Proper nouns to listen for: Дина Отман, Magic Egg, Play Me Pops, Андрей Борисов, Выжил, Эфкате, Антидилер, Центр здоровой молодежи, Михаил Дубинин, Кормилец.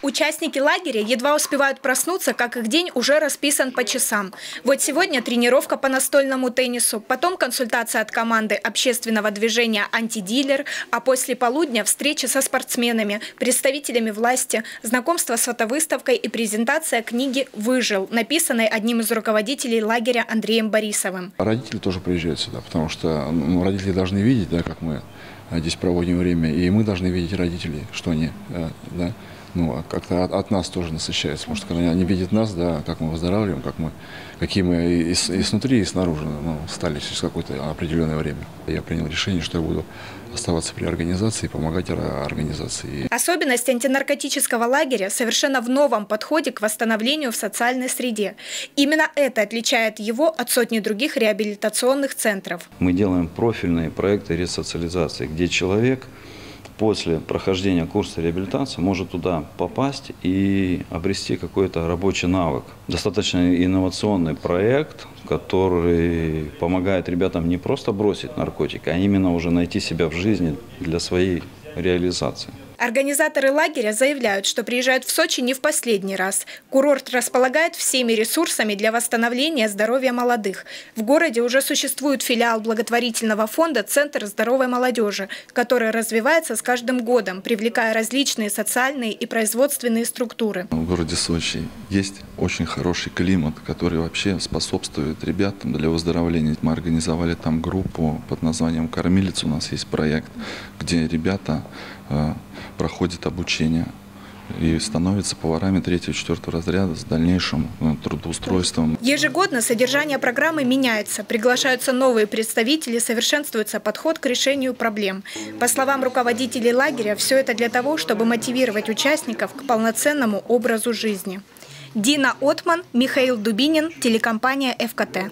Участники лагеря едва успевают проснуться, как их день уже расписан по часам. Вот сегодня тренировка по настольному теннису, потом консультация от команды общественного движения «Антидилер», а после полудня встреча со спортсменами, представителями власти, знакомство с фотовыставкой и презентация книги «Выжил», написанной одним из руководителей лагеря Андреем Борисовым. Родители тоже приезжают сюда, потому что родители должны видеть, да, как мы здесь проводим время, и мы должны видеть родителей, что они... Да, ну, как-то от нас тоже насыщается, потому что они видят нас, да, как мы выздоравливаем, какие мы и снутри, и снаружи, ну, стали через какое-то определенное время. Я принял решение, что я буду оставаться при организации и помогать организации. Особенность антинаркотического лагеря совершенно в новом подходе к восстановлению в социальной среде. Именно это отличает его от сотни других реабилитационных центров. Мы делаем профильные проекты ресоциализации, где человек... после прохождения курса реабилитации может туда попасть и обрести какой-то рабочий навык. Достаточно инновационный проект, который помогает ребятам не просто бросить наркотики, а именно уже найти себя в жизни для своей реализации. Организаторы лагеря заявляют, что приезжают в Сочи не в последний раз. Курорт располагает всеми ресурсами для восстановления здоровья молодых. В городе уже существует филиал благотворительного фонда «Центр здоровой молодежи», который развивается с каждым годом, привлекая различные социальные и производственные структуры. В городе Сочи есть очень хороший климат, который вообще способствует ребятам для выздоровления. Мы организовали там группу под названием «Кормилец». У нас есть проект, где ребята... проходит обучение и становится поварами 3-4 разряда с дальнейшим трудоустройством. Ежегодно содержание программы меняется, приглашаются новые представители, совершенствуется подход к решению проблем. По словам руководителей лагеря, все это для того, чтобы мотивировать участников к полноценному образу жизни. Дина Отман, Михаил Дубинин, телекомпания «Эфкате».